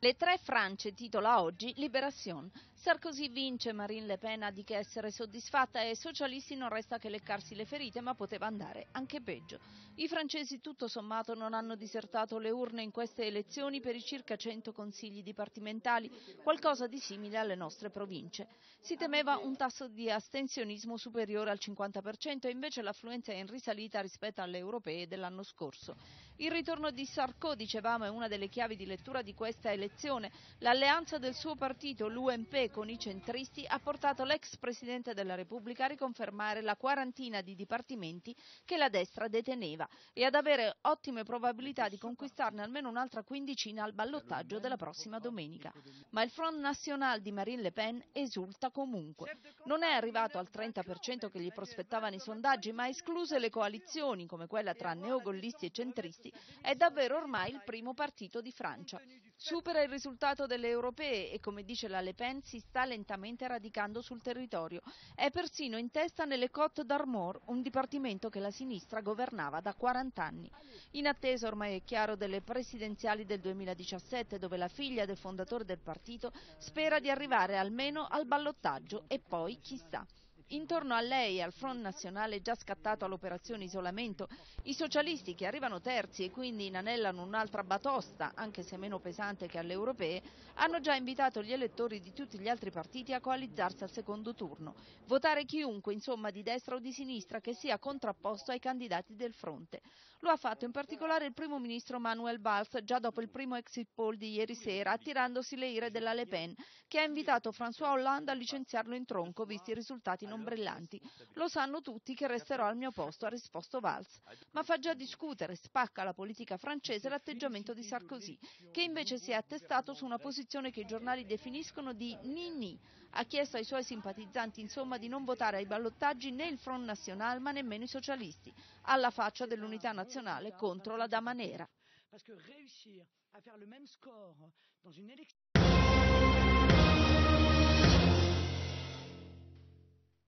Le tre Francie titola oggi Libération. Sarkozy vince, Marine Le Pen ha di che essere soddisfatta e ai socialisti non resta che leccarsi le ferite, ma poteva andare anche peggio. I francesi tutto sommato non hanno disertato le urne in queste elezioni per i circa 100 consigli dipartimentali, qualcosa di simile alle nostre province. Si temeva un tasso di astensionismo superiore al 50% e invece l'affluenza è in risalita rispetto alle europee dell'anno scorso. Il ritorno di Sarkozy, dicevamo, è una delle chiavi di lettura di questa elezione. L'alleanza del suo partito, l'UMP, con i centristi ha portato l'ex Presidente della Repubblica a riconfermare la quarantina di dipartimenti che la destra deteneva e ad avere ottime probabilità di conquistarne almeno un'altra quindicina al ballottaggio della prossima domenica. Ma il Front National di Marine Le Pen esulta comunque. Non è arrivato al 30% che gli prospettavano i sondaggi, ma escluse le coalizioni, come quella tra neogollisti e centristi, è davvero ormai il primo partito di Francia. Supera il risultato delle europee e, come dice la Le Pen, si sta lentamente radicando sul territorio. È persino in testa nelle Côte d'Armor, un dipartimento che la sinistra governava da 40 anni. In attesa, ormai è chiaro, delle presidenziali del 2017, dove la figlia del fondatore del partito spera di arrivare almeno al ballottaggio e poi chissà. Intorno a lei e al Front Nazionale già scattato all'operazione isolamento, i socialisti che arrivano terzi e quindi inanellano un'altra batosta, anche se meno pesante che alle europee, hanno già invitato gli elettori di tutti gli altri partiti a coalizzarsi al secondo turno. Votare chiunque, insomma, di destra o di sinistra che sia contrapposto ai candidati del fronte. Lo ha fatto in particolare il primo ministro Manuel Valls già dopo il primo exit poll di ieri sera, attirandosi le ire della Le Pen, che ha invitato François Hollande a licenziarlo in tronco, visti i risultati non brillanti. Lo sanno tutti che resterò al mio posto, ha risposto Valls. Ma fa già discutere, spacca la politica francese l'atteggiamento di Sarkozy, che invece si è attestato su una posizione che i giornali definiscono di ninni. Ha chiesto ai suoi simpatizzanti, insomma, di non votare ai ballottaggi né il Front National ma nemmeno i socialisti, alla faccia dell'unità nazionale contro la dama nera.